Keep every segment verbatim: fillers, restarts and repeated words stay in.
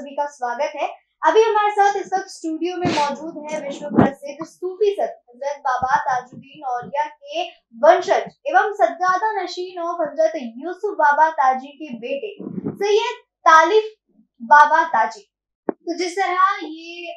सभी का स्वागत है। अभी हमारे साथ इस वक्त स्टूडियो में मौजूद है विश्व प्रसिद्ध सूफी संत हजरत बाबा ताजुदीन औलिया के वंशज एवं सज्जादा नशीन और हजरत यूसुफ बाबा ताजी के बेटे सैयद तालीफ़ बाबा ताजी। तो जिस तरह ये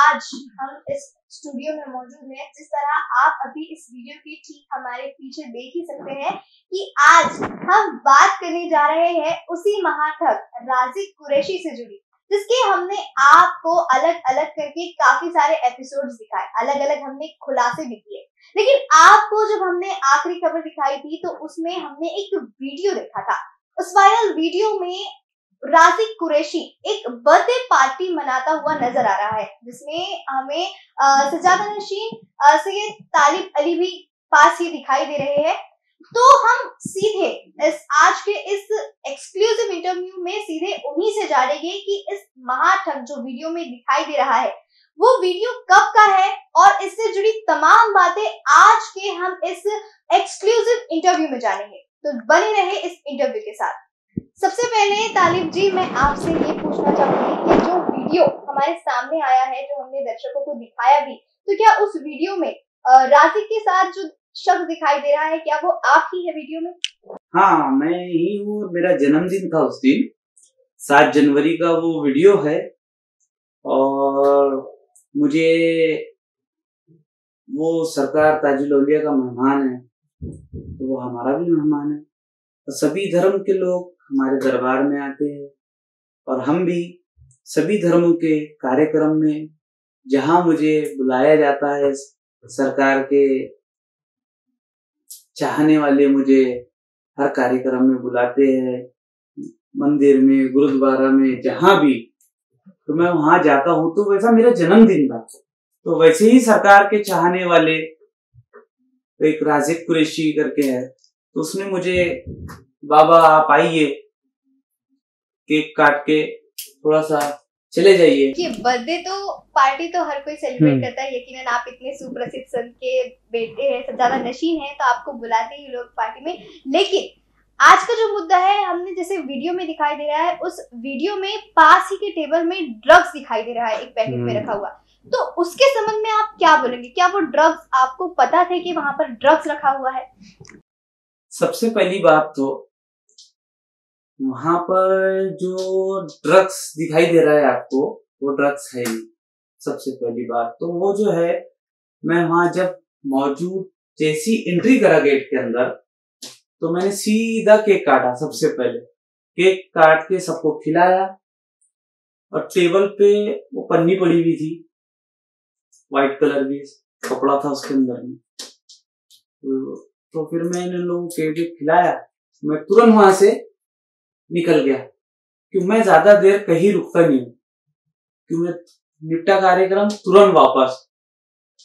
आज हम इस स्टूडियो में मौजूद हैं, जिस तरह आप अभी इस वीडियो के ठीक हमारे पीछे देख ही सकते हैं कि आज हम बात करने जा रहे हैं उसी महाठग राजिक कुरैशी से जुड़ी, जिसके हमने आपको अलग अलग करके काफी सारे एपिसोड्स दिखाए, अलग अलग हमने खुलासे भी किए। लेकिन आपको जब हमने आखिरी खबर दिखाई थी तो उसमें हमने एक वीडियो देखा था। उस वायरल वीडियो में राजिक कुरैशी एक बर्थडे पार्टी मनाता हुआ नजर आ रहा है, जिसमें हमें सजादा नशीन सैयद तालिब अली भी पास ही दिखाई दे रहे हैं। तो हम सीधे इस आज के इस एक्सक्लूसिव इंटरव्यू में सीधे उन्हीं से जानेंगे कि इस महाठग जो वीडियो में दिखाई दे रहा है वो वीडियो कब का है, और इससे जुड़ी तमाम बातें आज के हम इस एक्सक्लूसिव इंटरव्यू में जानेंगे। तो बने रहे इस इंटरव्यू के साथ। सबसे पहले तालीफ़ जी, मैं आपसे ये पूछना चाहूंगी कि जो वीडियो हमारे सामने आया है, जो हमने दर्शकों को दिखाया भी, तो क्या उस वीडियो में राजिक के साथ जो शब्द दिखाई दे रहा है क्या वो आप ही है वीडियो में? हाँ, मैं ही हूँ। मेरा जन्मदिन था उस दिन, सात जनवरी का वो वीडियो है। और मुझे वो सरकार ताजुल औलिया का मेहमान है तो वो हमारा भी मेहमान है, और सभी धर्म के लोग हमारे दरबार में आते हैं और हम भी सभी धर्मों के कार्यक्रम में जहाँ मुझे बुलाया जाता है, सरकार के चाहने वाले मुझे हर कार्यक्रम में बुलाते हैं, मंदिर में, गुरुद्वारा में, जहाँ भी, तो मैं वहां जाता हूँ। तो वैसा मेरा जन्मदिन था, तो वैसे ही सरकार के चाहने वाले एक राजिक कुरैशी करके है, तो उसने मुझे बाबा आप आइए, केक काट के थोड़ा सा चले जाइए। ये बर्थडे तो पार्टी तो हर कोई सेलिब्रेट करता है, यकीनन आप इतने सुप्रसिद्ध संत के बेटे हैं, सज्जादा नशीन हैं, तो आपको बुलाते ही लोग पार्टी में। लेकिन आज का जो मुद्दा है, हमने जैसे वीडियो में दिखाई दे रहा है, उस वीडियो में पास ही के टेबल में ड्रग्स दिखाई दे रहा है एक पैकेट में रखा हुआ, तो उसके संबंध में आप क्या बोलेंगे? क्या वो ड्रग्स आपको पता थे कि वहां पर ड्रग्स रखा हुआ है? सबसे पहली बात तो वहां पर जो ड्रग्स दिखाई दे रहा है आपको, वो ड्रग्स है ही। सबसे पहली बात तो वो जो है, मैं वहां जब मौजूद जैसी एंट्री करा गेट के अंदर, तो मैंने सीधा केक काटा। सबसे पहले केक काट के सबको खिलाया, और टेबल पे वो पन्नी पड़ी हुई थी, वाइट कलर भी कपड़ा था उसके अंदर में, तो, तो फिर मैंने लोगों को केक खिलाया। मैं तुरंत वहां से निकल गया कि मैं ज्यादा देर कहीं रुकता नहीं हूं, कि मैं निपटा कार्यक्रम तुरंत वापस।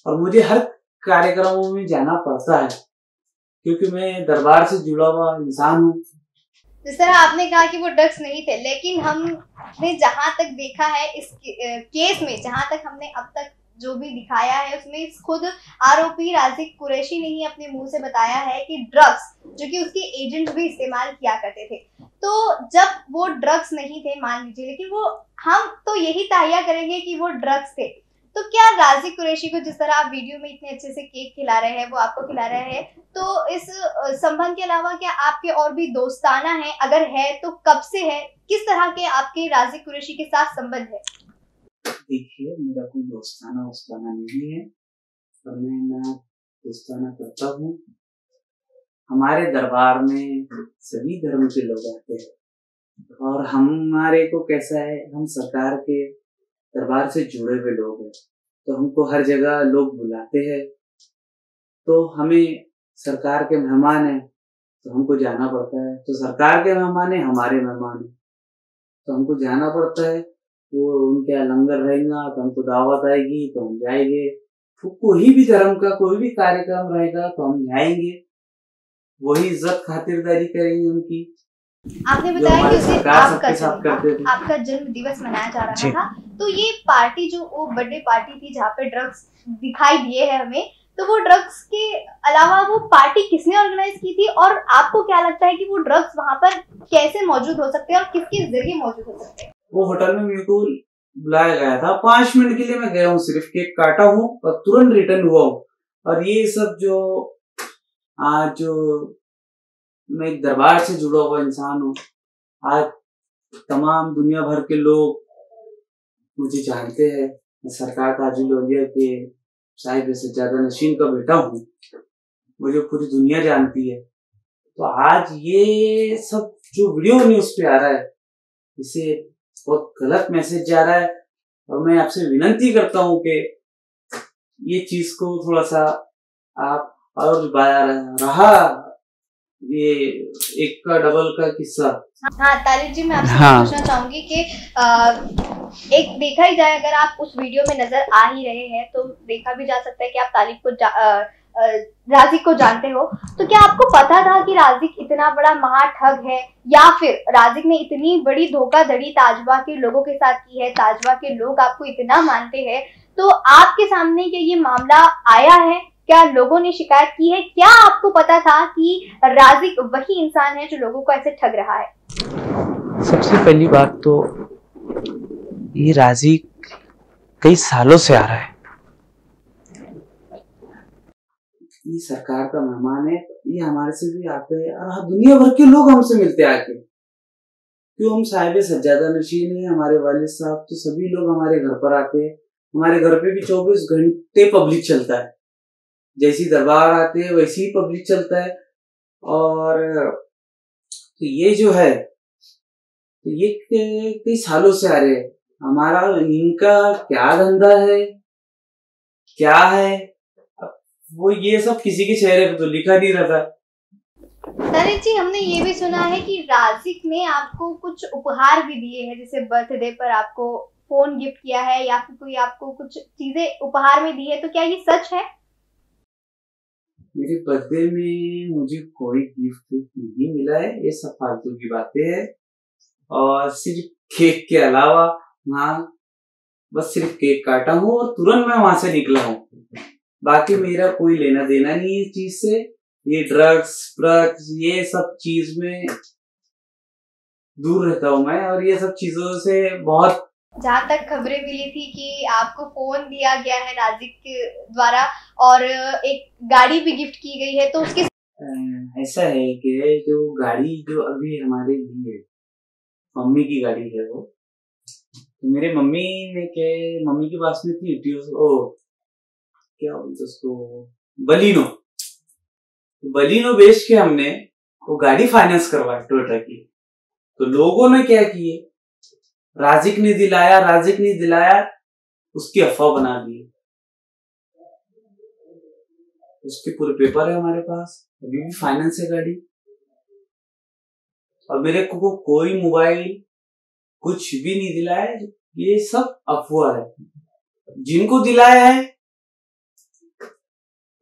और मुझे हर कार्यक्रमों में जाना पड़ता है क्योंकि मैं दरबार से जुड़ा हुआ इंसान हूँ। जिस तरह आपने कहा कि वो ड्रग्स नहीं थे, लेकिन हमने जहाँ तक देखा है इस केस में, जहाँ तक हमने अब तक जो भी दिखाया है, उसमें खुद आरोपी राजिक कुरैशी ने ही अपने मुंह से बताया है कि ड्रग्स जो कि उसके एजेंट भी इस्तेमाल किया करते थे, तो जब वो ड्रग्स नहीं थे मान लीजिए, लेकिन वो हम तो यही ताहिया करेंगे कि वो ड्रग्स थे, तो क्या राजिक कुरैशी को जिस तरह आप वीडियो में इतने अच्छे से केक खिला रहे हैं, वो आपको खिला रहे हैं, तो इस संबंध के अलावा क्या आपके और भी दोस्ताना है? अगर है तो कब से है? किस तरह के आपके राजिक कुरैशी के साथ संबंध है? देखिए, मेरा कोई दोस्ताना दोस्ताना नहीं है, पर मैं ना दोस्ताना करता हूँ। हमारे दरबार में सभी धर्म के लोग आते हैं, और हमारे को कैसा है, हम सरकार के दरबार से जुड़े हुए लोग हैं, तो हमको हर जगह लोग बुलाते हैं, तो हमें सरकार के मेहमान है तो हमको जाना पड़ता है। तो सरकार के मेहमान है, हमारे मेहमान है, तो हमको जाना पड़ता है। वो उनके यहाँ लंगर रहेगा तो हमको दावत आएगी तो हम जाएंगे, तो कोई भी धर्म का कोई भी कार्यक्रम रहेगा तो हम जाएंगे, वही इज्जत खातिरदारी करेंगे उनकी। आपने बताया कि उसे आपका जन्म आपका जन्म दिवस मनाया जा रहा था, तो ये पार्टी जो वो बर्थडे पार्टी थी जहाँ पे ड्रग्स दिखाई दिए है हमें, तो वो ड्रग्स के अलावा वो पार्टी किसने ऑर्गेनाइज की थी, और आपको क्या लगता है कि वो ड्रग्स वहाँ पर कैसे मौजूद हो सकते हैं और किसके जरिए मौजूद हो सकते हैं? वो होटल में मेरे को बुलाया गया था, पांच मिनट के लिए मैं गया हूँ, सिर्फ केक काटा हूँ और तुरंत रिटर्न हुआ हूँ। और ये सब जो आज जो मैं एक दरबार से जुड़ा हुआ इंसान हूँ, आज तमाम दुनिया भर के लोग मुझे जानते हैं, मैं सरकार ताजुदीन के साहिब सज्जादा नशीन का बेटा हूँ, मुझे पूरी दुनिया जानती है। तो आज ये सब जो वीडियो न्यूज पे आ रहा है, इसे बहुत गलत मैसेज जा रहा है। और मैं आपसे विनती करता हूँ कि ये चीज को थोड़ा सा आप, और रहा ये एक का डबल का किस्सा। हाँ तालीफ़ जी, मैं आपसे हाँ। पूछना चाहूंगी कि एक देखा ही जाए, अगर आप उस वीडियो में नजर आ ही रहे हैं तो देखा भी जा सकता है कि आप तालीफ़ को जा, राजिक को जानते हो, तो क्या आपको पता था कि राजिक इतना बड़ा महाठग है, या फिर राजिक ने इतनी बड़ी धोखाधड़ी ताजवा के लोगों के साथ की है, ताजवा के लोग आपको इतना मानते हैं, तो आपके सामने क्या ये मामला आया है, क्या लोगों ने शिकायत की है, क्या आपको पता था कि राजिक वही इंसान है जो लोगों को ऐसे ठग रहा है? सबसे पहली बात तो ये राजिक कई सालों से आ रहा है, ये सरकार का मेहमान है, ये हमारे से भी आते हैं और दुनिया भर के लोग हमसे मिलते आके, क्यों हम साहिब सज्जादा नशीन है, हमारे वालिद साहब, तो सभी लोग हमारे घर पर आते हैं। हमारे घर पे भी चौबीस घंटे पब्लिक चलता है, जैसी दरबार आते हैं वैसी ही पब्लिक चलता है। और तो ये जो है तो ये कई सालों से आ रहे हैं, हमारा इनका क्या धंधा है क्या है वो ये सब किसी के चेहरे पे तो लिखा नहीं रहता। तारीख जी, हमने ये भी सुना है कि राजिक ने आपको कुछ उपहार भी दिए हैं, जैसे बर्थडे पर आपको फोन गिफ्ट किया है या फिर कोई आपको कुछ चीजें उपहार में दी है, तो क्या ये सच है? मेरे बर्थडे में मुझे कोई गिफ्ट नहीं मिला है, ये सब फालतू की बातें हैं। और सिर्फ केक के अलावा वहाँ बस सिर्फ केक काटा हूँ और तुरंत मैं वहां से निकला हूँ, बाकी मेरा कोई लेना देना नहीं है इस चीज से। ये ड्रग्स ड्रग्स ये सब चीज में दूर रहता हूँ मैं, और ये सब चीजों से बहुत। जहाँ तक खबरें मिली थी कि आपको फोन दिया गया है राजिक के द्वारा और एक गाड़ी भी गिफ्ट की गई है, तो उसके ऐसा है कि जो गाड़ी जो अभी हमारे लिए मम्मी की गाड़ी है, वो मेरे मम्मी ने के मम्मी के पास में थी, ओ क्या बोलते उसको, बलिनो बलिनो बेच के हमने वो गाड़ी फाइनेंस करवाई टोयोटा की। तो लोगों ने क्या किए, राजिक ने दिलाया राजिक ने दिलाया उसकी अफवाह बना दी, उसके पूरे पेपर है हमारे पास, अभी भी फाइनेंस है गाड़ी। और मेरे को, को कोई मोबाइल कुछ भी नहीं दिलाया, ये सब अफवाह है। जिनको दिलाया है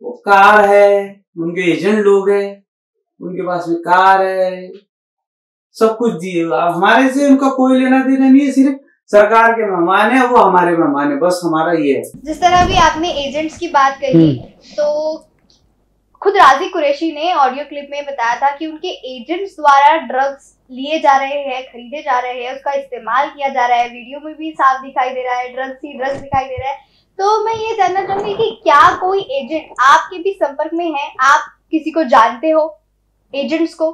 वो कार है, उनके एजेंट लोग हैं, उनके पास में कार है, सब कुछ दिए, हमारे से उनका कोई लेना देना नहीं है, सिर्फ सरकार के मेहमान है, वो हमारे मेहमान है, बस हमारा ये है। जिस तरह भी आपने एजेंट्स की बात कही, तो खुद राजिक कुरैशी ने ऑडियो क्लिप में बताया था कि उनके एजेंट्स द्वारा ड्रग्स लिए जा रहे हैं, खरीदे जा रहे हैं, उसका इस्तेमाल किया जा रहा है, वीडियो में भी साफ दिखाई दे रहा है, ड्रग्स ही ड्रग्स दिखाई दे रहा है। तो मैं ये जानना चाहूंगी कि क्या कोई एजेंट आपके भी संपर्क में है, आप किसी को जानते हो एजेंट्स को?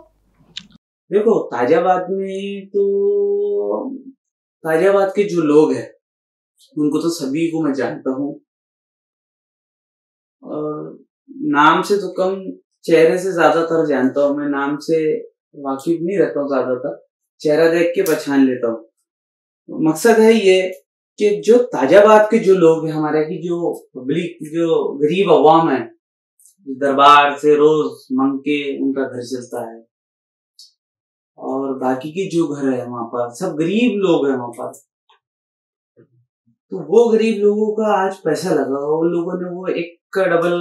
देखो ताजाबाद में तो ताजाबाद के जो लोग हैं उनको तो सभी को मैं जानता हूँ, और नाम से तो कम चेहरे से ज्यादातर जानता हूँ मैं, नाम से वाकिफ नहीं रहता हूँ ज्यादातर, चेहरा देख के पहचान लेता हूँ। मकसद है ये कि जो ताजाबाद के जो लोग हैं हमारे की जो पब्लिक जो गरीब अवाम है, दरबार से रोज मांग के उनका घर चलता है, और बाकी के जो घर है वहां पर सब गरीब लोग हैं वहां पर, तो वो गरीब लोगों का आज पैसा लगा, उन लोगों ने वो एक का डबल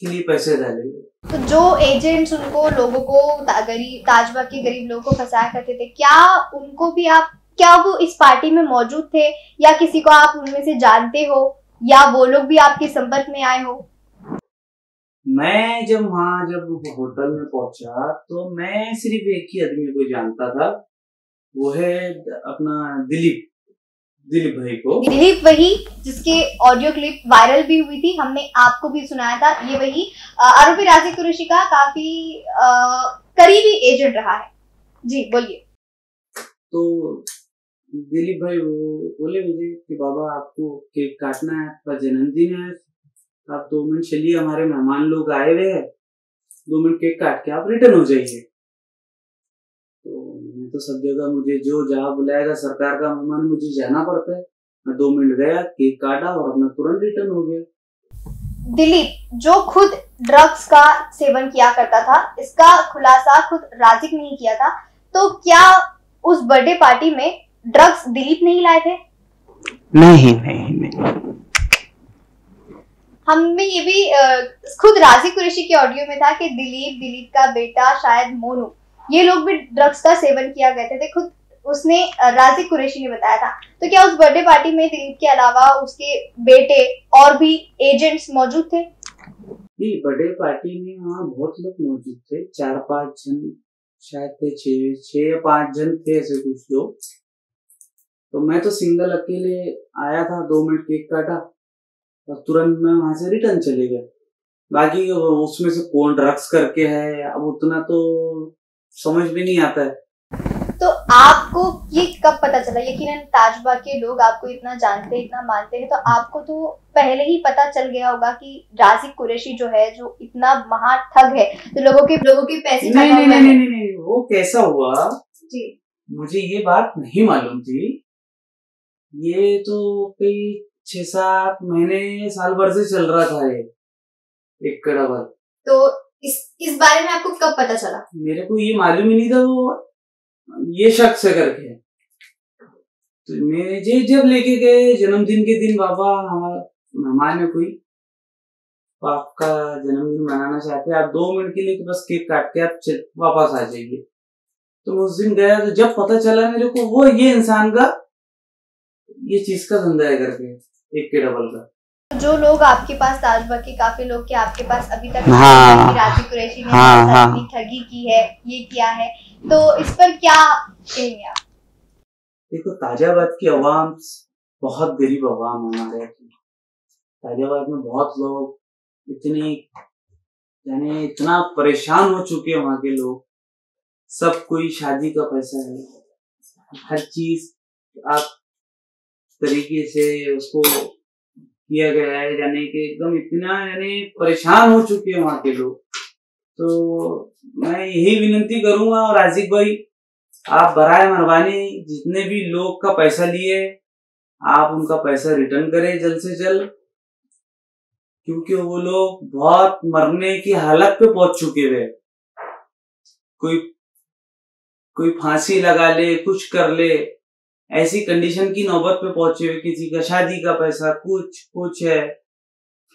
के लिए पैसे डाले। तो जो एजेंट्स उनको लोगों को गरीब ताजबाग के गरीब लोगों को फंसाया करते थे, क्या उनको भी आप, क्या वो इस पार्टी में मौजूद थे या किसी को आप उनमें से जानते हो, या वो लोग भी आपके संपर्क में आए हो? मैं जब वहां जब होटल में पहुंचा तो मैं सिर्फ एक ही आदमी को जानता था, वो है अपना दिलीप दिलीप भाई को। दिलीप वही जिसके ऑडियो क्लिप वायरल भी हुई थी, हमने आपको भी सुनाया था। ये वही आरोपी राजिक कुरैशी का काफी करीबी एजेंट रहा है। जी बोलिए। तो दिलीप भाई वो बोले मुझे कि बाबा आपको केक काटना है, आपका जन्मदिन है, आप दो मिनट चलिए, हमारे मेहमान लोग आए हुए हैं, दो मिनट केक काट के आप रिटर्न हो जाइए। तो मैं तो सब जगह मुझे जो जहाँ बुलाएगा सरकार का मेहमान मुझे जाना पड़ता है, मैं दो मिनट गया, केक काटा और अपना तुरंत रिटर्न हो गया। दिलीप जो खुद ड्रग्स का सेवन किया करता था, इसका खुलासा खुद राजिक नहीं किया था, तो क्या उस बर्थडे पार्टी में ड्रग्स दिलीप नहीं लाए थे? नहीं नहीं नहीं, हमें ये भी खुद राजिक कुरैशी के ऑडियो में था कि दिलीप, दिलीप का बेटा शायद मोनू, ये लोग भी ड्रग्स का सेवन किया करते थे, खुद उसने राजिक कुरैशी ने बताया था। तो क्या उस बर्थडे पार्टी में दिलीप के अलावा उसके बेटे और भी एजेंट्स मौजूद थे? जी बर्थडे पार्टी में वहाँ बहुत लोग मौजूद थे, चार पाँच जन शायद थे, छह पाँच जन थे ऐसे कुछ लोग। तो मैं तो सिंगल अकेले आया था, दो मिनट केक काटा और तुरंत मैं वहां से रिटर्न चले गया। बाकी उसमें से कौन ड्रग्स करके है अब उतना तो समझ भी नहीं आता है। तो आपको ये कब पता चला? यकीनन ताजबा के लोग आपको इतना जानते इतना मानते हैं, तो आपको तो पहले ही पता चल गया होगा कि राजिक कुरैशी जो है, जो इतना महान ठग है, तो लोगों के लोगों के पैसे नहीं नहीं, नहीं नहीं नहीं नहीं वो कैसा हुआ जी? मुझे ये बात नहीं मालूम थी। ये तो कई छह सात महीने साल भर से चल रहा था ये एक कड़ावर। तो इस इस बारे में आपको कब पता चला? मेरे को ये मालूम ही नहीं था वो ये शख्स करके। तो मैं जे जब लेके गए जन्मदिन के दिन, बाबा हमारा मेहमान है कोई, आपका जन्मदिन मनाना चाहते हैं, आप दो मिनट के लिए बस केक काट के आप वापस आ जाइए। तो मैं उस दिन गया, तो जब पता चला मेरे को वो ये इंसान का ये चीज का धंधा है करके एक के डबल का। जो लोग आपके पास ताजबा के काफी लोग के आपके पास अभी तक हाँ, राजिक कुरैशी ने हाँ, हाँ, अपनी ठगी की है, ये किया है, तो इस पर क्या कहेंगे आप? देखो ताजाबाद की आवाम बहुत गरीब आवाम हमारे की। ताजाबाद में बहुत लोग इतने यानी इतना परेशान हो चुके हैं, वहाँ के लोग सब कोई शादी का पैसा है, हर चीज आप तरीके से उसको किया गया है, यानी कि एकदम इतना यानी परेशान हो चुके हैं वहाँ के लोग। तो मैं यही विनती करूंगा और राजिक भाई आप बराए मेहरबानी जितने भी लोग का पैसा लिए आप उनका पैसा रिटर्न करें जल्द से जल्द, क्योंकि वो लोग बहुत मरने की हालत पे पहुंच चुके हुए। कोई कोई फांसी लगा ले, कुछ कर ले, ऐसी कंडीशन की नौबत पे पहुंचे हुए, किसी का शादी का पैसा कुछ कुछ है।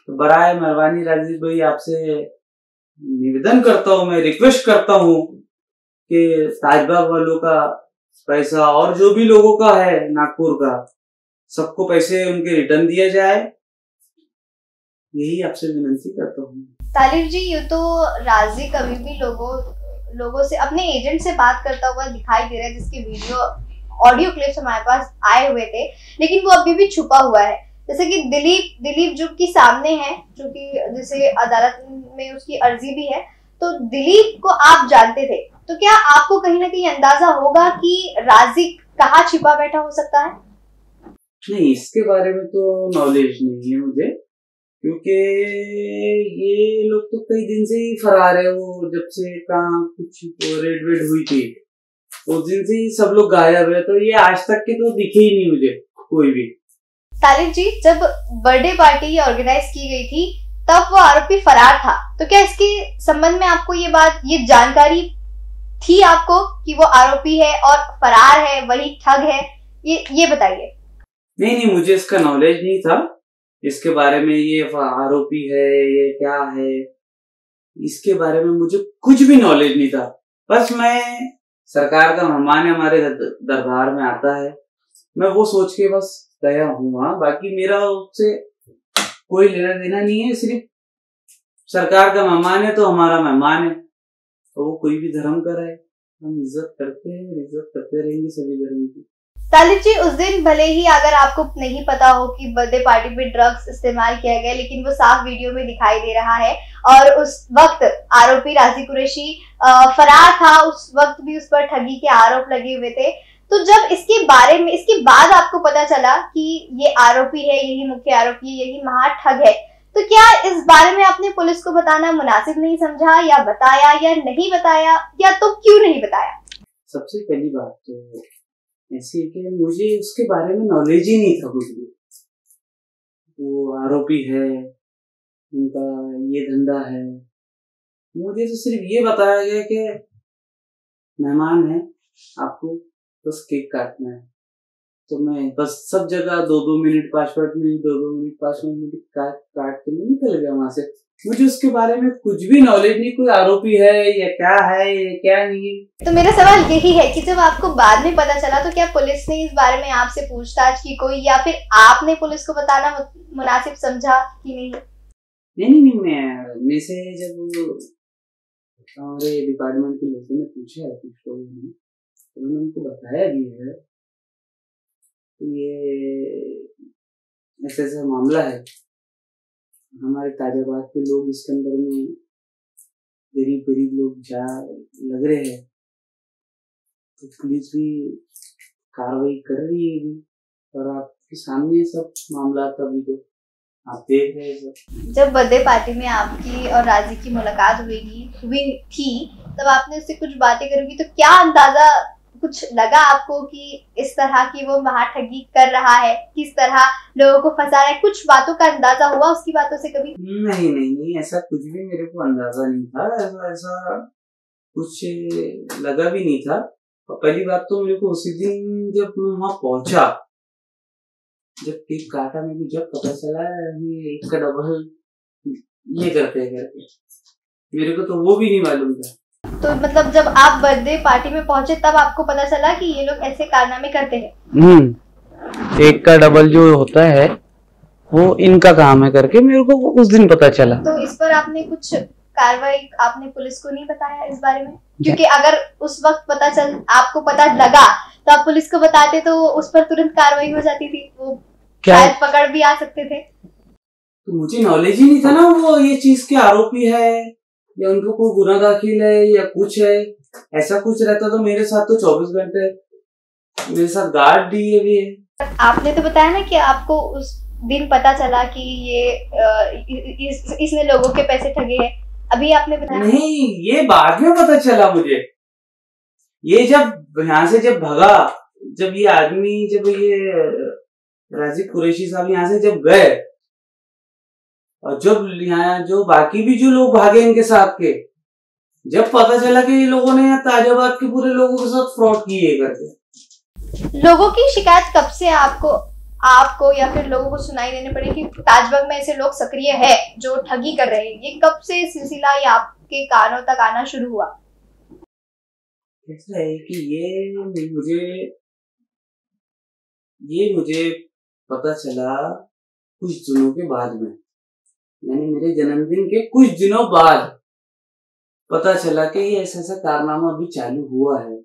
तो बराए मेहरबानी राजीव भाई आपसे निवेदन करता हूँ, मैं रिक्वेस्ट करता हूँ कि ताजबाग वालों का पैसा और जो भी लोगों का है नागपुर का, सबको पैसे उनके रिटर्न दिया जाए, यही आपसे विनती करता हूँ। तालीफ़ जी ये तो राजी कभी भी लोगों लोगों से अपने एजेंट से बात करता हुआ दिखाई दे रहा है, जिसकी वीडियो ऑडियो क्लिप्स हमारे पास आए हुए थे, लेकिन वो अभी भी छुपा हुआ है। जैसे कि दिलीप दिलीप जो कि सामने है, जो कि जैसे अदालत में उसकी अर्जी भी है, तो दिलीप को आप जानते थे, तो क्या आपको कहीं ना कहीं अंदाजा होगा कि राजिक कहाँ छिपा बैठा हो सकता है? नहीं, इसके बारे में तो नॉलेज नहीं है मुझे, क्योंकि ये लोग तो कई दिन से ही फरार है। वो जब से कहा कुछ रेड वेड हुई थी उस दिन से ही सब लोग गायब है, तो ये आज तक के तो दिखे ही नहीं मुझे कोई भी। तालीफ़ जी जब बर्थडे पार्टी ऑर्गेनाइज की गई थी तब वो आरोपी फरार था, तो क्या इसके संबंध में आपको ये बात ये जानकारी थी आपको कि वो आरोपी है और फरार है, वही ठग है, ये ये बताइए। नहीं नहीं, मुझे इसका नॉलेज नहीं था इसके बारे में, ये आरोपी है ये क्या है इसके बारे में मुझे कुछ भी नॉलेज नहीं था। बस मैं सरकार का मेहमान हमारे दरबार में आता है, मैं वो सोच के बस गया हूँ वहाँ, बाकी मेरा उससे कोई लेना देना नहीं है। सिर्फ सरकार का मेहमान है तो हमारा मेहमान है, तो वो कोई भी धर्म का रहे, हम इज्जत करते हैं, इज्जत करते रहेंगे सभी धर्म की। तालीफ़ जी, उस दिन भले ही अगर आपको नहीं पता हो कि बर्थडे पार्टी में ड्रग्स इस्तेमाल किया गया, लेकिन वो साफ वीडियो में दिखाई दे रहा है और उस वक्त आरोपी राजिक कुरैशी फरार था, उस वक्त भी उस पर ठगी के आरोप लगे हुए थे। तो जब इसके बारे में इसके बाद आपको पता चला कि ये आरोपी है, यही मुख्य आरोपी है, यही महाठग है, तो क्या इस बारे में आपने पुलिस को बताना मुनासिब नहीं समझा, या बताया या नहीं बताया, या तो क्यों नहीं बताया? सबसे पहली बात तो ऐसी है कि मुझे उसके बारे में नॉलेज ही नहीं था कुछ भी। वो आरोपी है, उनका ये धंधा है, मुझे तो सिर्फ ये बताया गया कि मेहमान है, आपको बस केक काटना है। तो मैं बस सब जगह दो दो मिनट पाँच पाँच मिनट दो दो मिनट पाँच पाँच मिनट काट काट के मैं निकल गया वहां से। मुझे उसके बारे में कुछ भी नॉलेज नहीं, कोई आरोपी है या क्या है या क्या नहीं। तो मेरा सवाल यही है कि जब आपको बाद में पता चला तो क्या पुलिस ने इस बारे में आपसे पूछताछ की कोई, या फिर आपने पुलिस को बताना मुनासिब समझा कि नहीं? नहीं नहीं, नहीं मैं मैं से जब हमारे डिपार्टमेंट के लोगों ने पूछा है कुछ, तो मैंने उनको बताया भी है ये ऐसा ऐसा मामला है। हमारे ताजाबाद के लोग इसके अंदर में गरीब गरीब लोग जा लग रहे हैं, तो पुलिस भी कार्रवाई कर रही है और आपके सामने सब मामला तभी तो आप देख रहे हैं। जब बर्थडे पार्टी में आपकी और राजी की मुलाकात हुई हुई थी तब आपने उससे कुछ बातें करूंगी, तो क्या अंदाजा कुछ लगा आपको कि इस तरह की वो महाठगी कर रहा है, किस तरह लोगों को फंसा रहा है? कुछ बातों का अंदाजा हुआ उसकी बातों से कभी? नहीं नहीं नहीं, ऐसा कुछ भी मेरे को अंदाजा नहीं था, ऐसा ऐसा कुछ लगा भी नहीं था। और पहली बात तो मेरे को उसी दिन जब मैं वहां पहुंचा, जब केक काटा, मेरे जब पता चला ये एक का डबल ये करते करते, मेरे को तो वो भी नहीं मालूम था। तो मतलब जब आप बर्थडे पार्टी में पहुंचे तब आपको पता चला कि ये लोग ऐसे कारनामे करते हैं। हम्म, एक का डबल जो होता है वो इनका काम है करके मेरे को उस दिन पता चला। तो इस पर आपने कुछ कार्रवाई आपने पुलिस को नहीं बताया इस बारे में, क्योंकि अगर उस वक्त पता चल आपको पता लगा तो आप पुलिस को बताते तो उस पर तुरंत कार्रवाई हो जाती थी, वो शायद पकड़ भी आ सकते थे। तो मुझे नॉलेज ही नहीं था ना वो ये चीज के आरोपी है या उनको कोई गुना दाखिल है या कुछ है, ऐसा कुछ रहता तो मेरे साथ तो चौबीस घंटे मेरे साथ गार्ड दिए भी है। आपने तो बताया ना कि आपको उस दिन पता चला कि ये इस, इसने लोगों के पैसे ठगे हैं, अभी आपने बताया? नहीं, ये बाद में पता चला मुझे। ये जब यहाँ से जब भगा, जब ये आदमी जब ये राजिक कुरैशी साहब यहाँ से जब गए और जब यहाँ जो बाकी भी जो लोग भागे इनके साथ के, जब पता चला कि ये लोगों ने यहाँ ताजाबाद के पूरे लोगों के साथ फ्रॉड किए करके। लोगों की शिकायत कब से आपको आपको या फिर लोगों को सुनाई देने पड़े कि ताजबाग में ऐसे लोग सक्रिय है जो ठगी कर रहे हैं? ये कब से सिलसिला ये आपके कानों तक आना शुरू हुआ? ऐसा है कि ये मुझे ये मुझे पता चला कुछ दिनों के बाद में, यानी मेरे जन्मदिन के कुछ दिनों बाद पता चला कि ये ऐसा ऐसा कारनामा अभी चालू हुआ है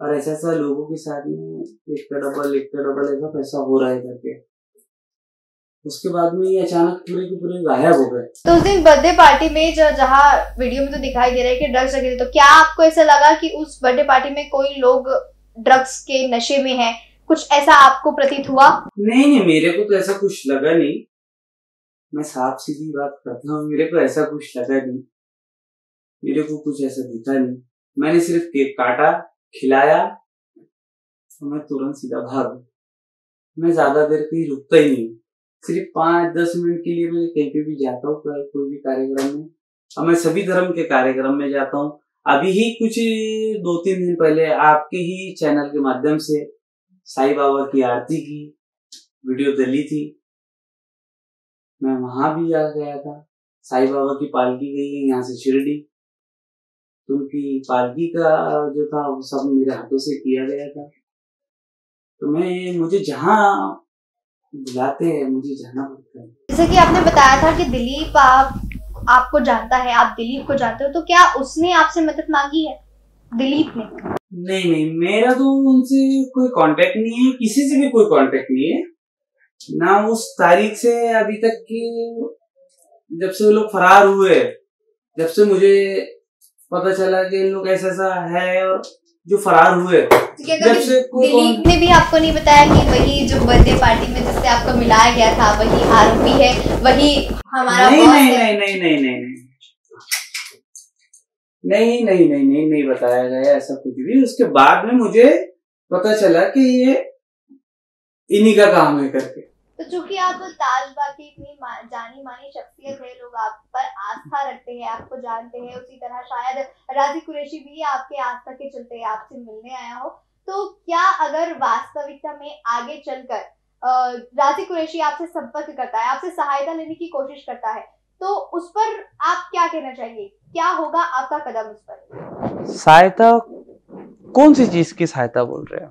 और ऐसा ऐसा लोगों के साथ में एक का डबल एक का डबल ऐसा पैसा हो रहा है करके। उसके बाद में ये अचानक पूरे के पूरे गायब हो गए। तो उस दिन बर्थडे पार्टी में जहाँ वीडियो में तो दिखाई दे रहा है कि ड्रग्स रखे थे, तो क्या आपको ऐसा लगा कि उस बर्थडे पार्टी में कोई लोग ड्रग्स के नशे में है, कुछ ऐसा आपको प्रतीत हुआ? नहीं नहीं, मेरे को तो ऐसा कुछ लगा नहीं, मैं साफ सीधी बात करता हूँ। मेरे को ऐसा कुछ लगा नहीं, मेरे को कुछ ऐसा दिखा नहीं। मैंने सिर्फ केक काटा, खिलाया और मैं तुरंत सीधा भागा। मैं ज्यादा देर कहीं रुकता ही नहीं, सिर्फ पाँच दस मिनट के लिए मैं कहीं पे भी जाता हूँ, कोई भी कार्यक्रम में, और मैं सभी धर्म के कार्यक्रम में जाता हूँ। अभी ही कुछ दो तीन दिन पहले आपके ही चैनल के माध्यम से साईं बाबा की आरती की वीडियो डली थी, मैं वहां भी जा गया था। साईं बाबा की पालकी गई है यहाँ से शिरडी, तो उनकी पालकी का जो था वो सब मेरे हाथों से किया गया था। तो मैं मुझे जहाँ बुलाते हैं मुझे जाना पड़ता है। जैसे कि आपने बताया था कि दिलीप आप आपको जानता है, आप दिलीप को जानते हो, तो क्या उसने आपसे मदद मांगी है? दिलीप ने? नहीं नहीं, मेरा तो उनसे कोई कांटेक्ट नहीं है, किसी से भी कोई कांटेक्ट नहीं है ना। उस तारीख से अभी तक की, जब से वो लोग फरार हुए, जब से मुझे पता चला कि इन लोग ऐसा ऐसा है और जो फरार हुए, जब से दिलीप ने भी आपको नहीं बताया कि वही जो बर्थडे पार्टी में जिससे आपको मिलाया गया था वही आरोपी है, वही हमारा बॉस है? नहीं नहीं नहीं नहीं नहीं नहीं नहीं नहीं नहीं नहीं बताया गया ऐसा कुछ भी। उसके बाद में मुझे पता चला कि ये इन्हीं का काम है करके। तो चूंकि आप ताजबा की इतनी जानी मानी शख्सियत है, लोग आप पर आस्था रखते हैं, आपको जानते हैं, उसी तरह शायद राजिक कुरैशी भी आपके आस्था के चलते आपसे मिलने आया हो। तो क्या अगर वास्तविकता में आगे चलकर राजिक कुरैशी आपसे संपर्क करता है, आपसे सहायता लेने की कोशिश करता है, तो उस पर आप क्या कहना चाहिए? क्या होगा आपका कदम उस पर? सहायता कौन सी चीज की सहायता बोल रहे हैं?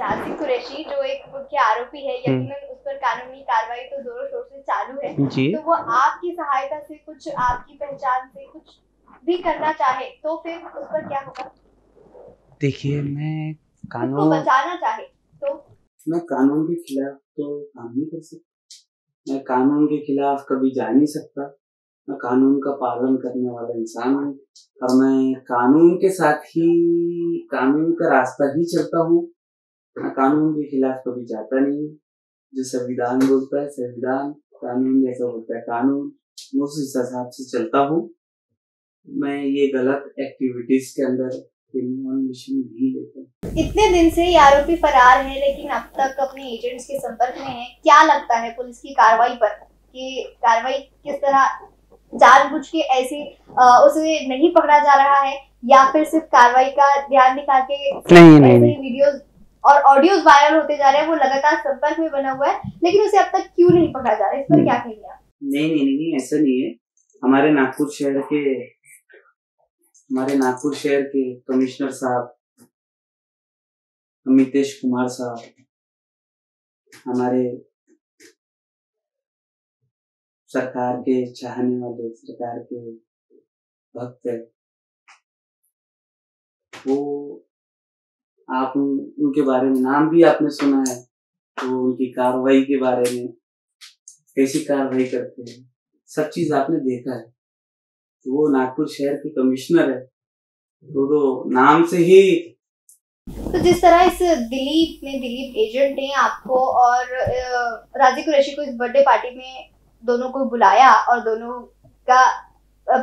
राजिक कुरैशी जो एक मुख्य आरोपी है, यकीनन उस पर कानूनी कार्रवाई तो जोरों शोर से चालू है, जी। तो वो आपकी सहायता से कुछ, आपकी पहचान से कुछ भी करना चाहे तो फिर उस पर क्या होगा? देखिए, मैं कानून को बचाना चाहे तो मैं कानून के खिलाफ तो काम नहीं कर सकता, मैं कानून के खिलाफ कभी जा नहीं सकता, मैं कानून का पालन करने वाला इंसान हूँ और मैं कानून के साथ ही, कानून का रास्ता ही चलता हूँ। मैं कानून के खिलाफ कभी जाता नहीं हूँ। जो संविधान बोलता है संविधान, कानून जैसा बोलता है कानून, मैं उस हिसाब से चलता हूँ। मैं ये गलत एक्टिविटीज के अंदर इतने दिन से ये आरोपी फरार है, लेकिन अब तक अपने एजेंट्स के संपर्क में है। क्या लगता है पुलिस की कार्रवाई पर कि कार्रवाई किस तरह, जानबूझ के ऐसे उसे नहीं पकड़ा जा रहा है या फिर सिर्फ कार्रवाई का ध्यान दिखा के? नहीं नहीं, वीडियोस और ऑडियोज वायरल होते जा रहे हैं, वो लगातार संपर्क में बना हुआ है, लेकिन उसे अब तक क्यों नहीं पकड़ा जा रहा है? इस पर क्या कहेंगे आप? नहीं नहीं नहीं, ऐसा नहीं है। हमारे नागपुर शहर के हमारे नागपुर शहर के कमिश्नर साहब अमितेश कुमार साहब, हमारे सरकार के चाहने वाले, सरकार के भक्त है, वो आप उन, उनके बारे में, नाम भी आपने सुना है, तो उनकी कार्रवाई के बारे में कैसी कार्रवाई करते हैं सब चीज आपने देखा है। तो वो नागपुर शहर के कमिश्नर है, तो, तो नाम से ही। तो जिस तरह इस दिलीप ने, दिलीप एजेंट ने आपको और राजिक कुरैशी को इस बर्थडे पार्टी में दोनों को बुलाया और दोनों का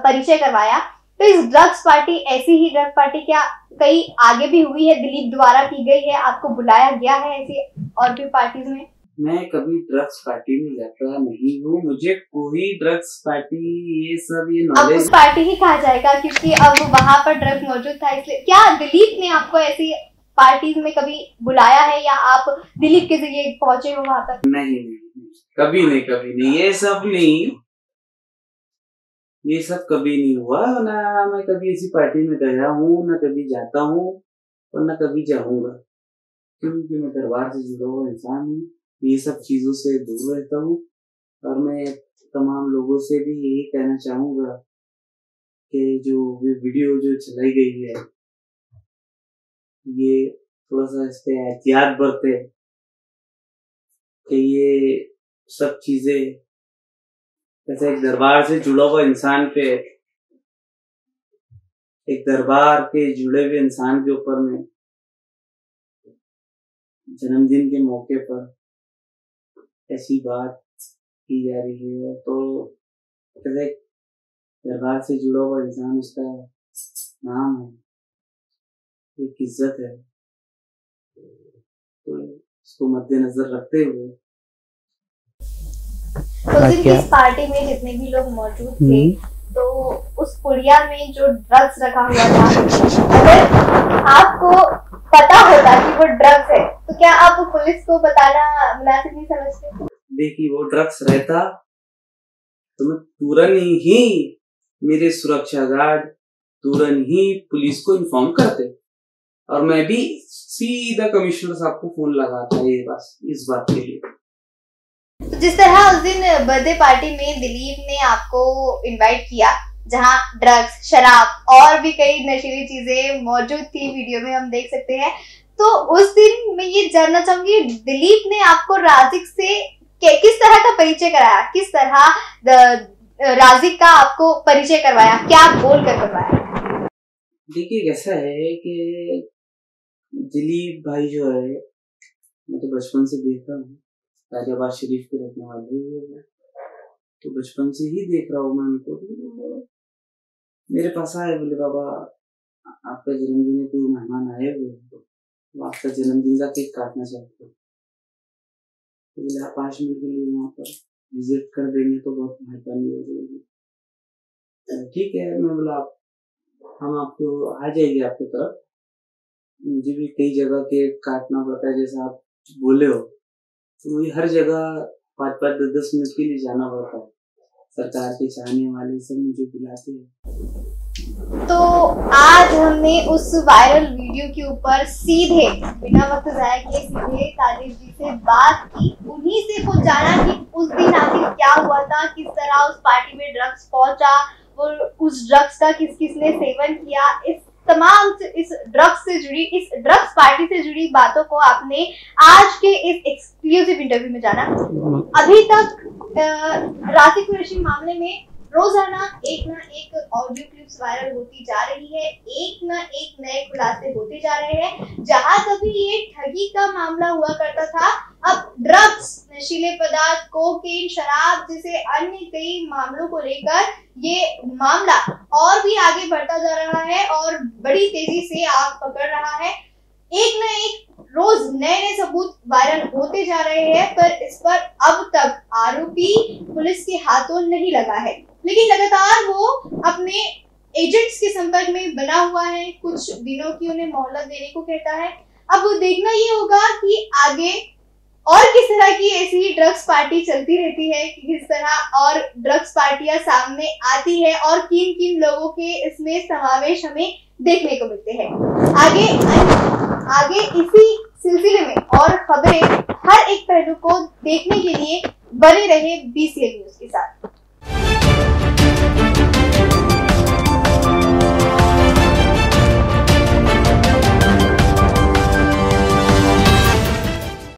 परिचय करवाया, तो इस ड्रग्स पार्टी, ऐसी ही ड्रग पार्टी क्या कई आगे भी हुई है, दिलीप द्वारा की गई है? आपको बुलाया गया है ऐसी और भी पार्टीज में? मैं कभी ड्रग्स पार्टी में जाता नहीं हूँ, मुझे कोई ड्रग्स पार्टी ये सब ये नॉलेज। अब पार्टी ही कहा जाएगा क्योंकि अब वहाँ पर ड्रग्स मौजूद था, इसलिए। क्या दिलीप ने आपको ऐसी पार्टीज में कभी बुलाया है या आप दिलीप के जरिए पहुँचे हो वहाँ पर? नहीं नहीं, कभी नहीं, कभी नहीं, ये सब नहीं, ये सब कभी नहीं हुआ। ना मैं कभी ऐसी पार्टी में गया हूँ, ना कभी जाता हूँ और न कभी जाऊँगा, क्योंकि मैं दरबार से जुड़ा हुआ इंसान हूँ, ये सब चीजों से दूर रहता हूँ। और मैं तमाम लोगों से भी यही कहना चाहूंगा कि जो वे वीडियो जो चलाई गई है, ये थोड़ा सा इस पे एहतियात बरते कि ये सब चीजें जैसे एक दरबार से जुड़ा हुआ इंसान पे, एक दरबार के जुड़े हुए इंसान के ऊपर में जन्मदिन के मौके पर ऐसी बात की जा रही है, तो दरबार से जुड़ा हुआ इंसान, उसका नाम है, एक इज्जत है, तो इसको मद्देनजर रखते हुए। तो सिर्फ इस पार्टी में जितने भी लोग मौजूद थे, तो उस पुड़िया में जो ड्रग्स रखा हुआ था, अगर आपको पता होता कि वो ड्रग्स है तो क्या आप पुलिस को बताना मुनासिब नहीं समझते? देखिए, वो ड्रग्स रहता तो मैं तुरंत ही, मेरे सुरक्षा गार्ड तुरंत ही पुलिस को इन्फॉर्म करते और मैं भी सीधा कमिश्नर साहब को फोन लगाता है बस इस बात के लिए। तो जिस तरह उस दिन बर्थडे पार्टी में दिलीप ने आपको इन्वाइट किया, जहां ड्रग्स, शराब और भी कई नशीली चीजें मौजूद थी, वीडियो में हम देख सकते हैं। तो उस दिन मैं ये जानना चाहूंगी, दिलीप ने आपको राजिक से किस तरह का परिचय कराया, किस तरह राजिक का आपको परिचय करवाया, क्या बोल कर करवाया? देखिए कैसा है कि दिलीप भाई जो है मैं तो बचपन से देखता हूँ, ताज़ाबाद शरीफ के रहने वाले हैं, तो बचपन से ही देख रहा हूँ मैं उनको। मेरे पास आए, बोले बाबा आपका जन्मदिन है, कोई मेहमान आए हुए तो आपका जन्मदिन का केक काटना चाहते हो, तो बोले आप पाँच मिनट के लिए वहाँ पर विजिट कर देंगे तो बहुत मेहरबानी हो जाएगी। ठीक है, मैं बोला आप हम आपको आ जाएंगे आपकी तरफ। मुझे भी कई जगह केक काटना पड़ता है, जैसा आप बोले हो तो मुझे हर जगह पाँच पाँच दस दस मिनट के लिए जाना पड़ता है, सरकार के चाहने वाले सब मुझे बुलाते हैं। तो आज हमने उस वायरल वीडियो के ऊपर सीधे बिना वक्त जाया किए सीधे तालीफ़ जी से बात की, उन्हीं से वो जाना कि उस दिन आखिर क्या हुआ था, किस तरह उस पार्टी में ड्रग्स पहुंचा, वो उस ड्रग्स का किस किसने सेवन किया, इस तमाम इस ड्रग्स से जुड़ी इस ड्रग्स पार्टी से जुड़ी बातों को आपने आज के इस एक्सक्लूसिव इंटरव्यू में जाना। अभी तक राजिक कुरैशी मामले में रोजाना एक ना एक ऑडियो क्लिप्स वायरल होती जा रही है, एक ना एक नए खुलासे होते जा रहे हैं। जहां कभी ये ठगी का मामला हुआ करता था, अब ड्रग्स, नशीले पदार्थ, कोकेन, शराब जैसे अन्य कई मामलों को लेकर ये मामला और भी आगे बढ़ता जा रहा है और बड़ी तेजी से आग पकड़ रहा है। एक न एक रोज नए नए सबूत वायरल होते जा रहे हैं, पर इस पर अब तक आरोपी पुलिस के हाथों नहीं लगा है, लेकिन लगातार वो अपने एजेंट्स के संपर्क में बना हुआ है। कुछ दिनों की उन्हें मोहलत देने को कहता है। अब वो देखना ये होगा कि आगे और किस तरह की ऐसी ड्रग्स पार्टी चलती रहती है, किस तरह और ड्रग्स पार्टियां सामने आती है और किन किन लोगों के इसमें समावेश हमें देखने को मिलते हैं। आगे आगे इसी सिलसिले में और खबरें, हर एक पहलू को देखने के लिए बने रहे बीसीएल न्यूज के साथ।